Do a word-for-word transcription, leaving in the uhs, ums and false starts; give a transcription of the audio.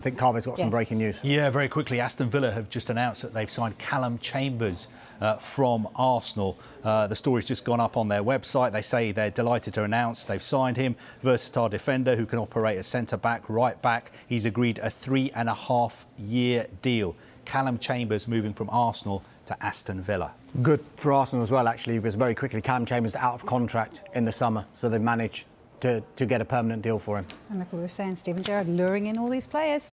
I think Carver's got yes. some breaking news. Yeah, very quickly, Aston Villa have just announced that they've signed Callum Chambers uh, from Arsenal. Uh, the story's just gone up on their website. They say they're delighted to announce they've signed him. Versatile defender who can operate as centre-back, right-back. He's agreed a three-and-a-half-year deal. Callum Chambers moving from Arsenal to Aston Villa. Good for Arsenal as well, actually, because very quickly, Callum Chambers out of contract in the summer, so they managed to, to get a permanent deal for him. And look what we were saying, Stephen Gerrard luring in all these players.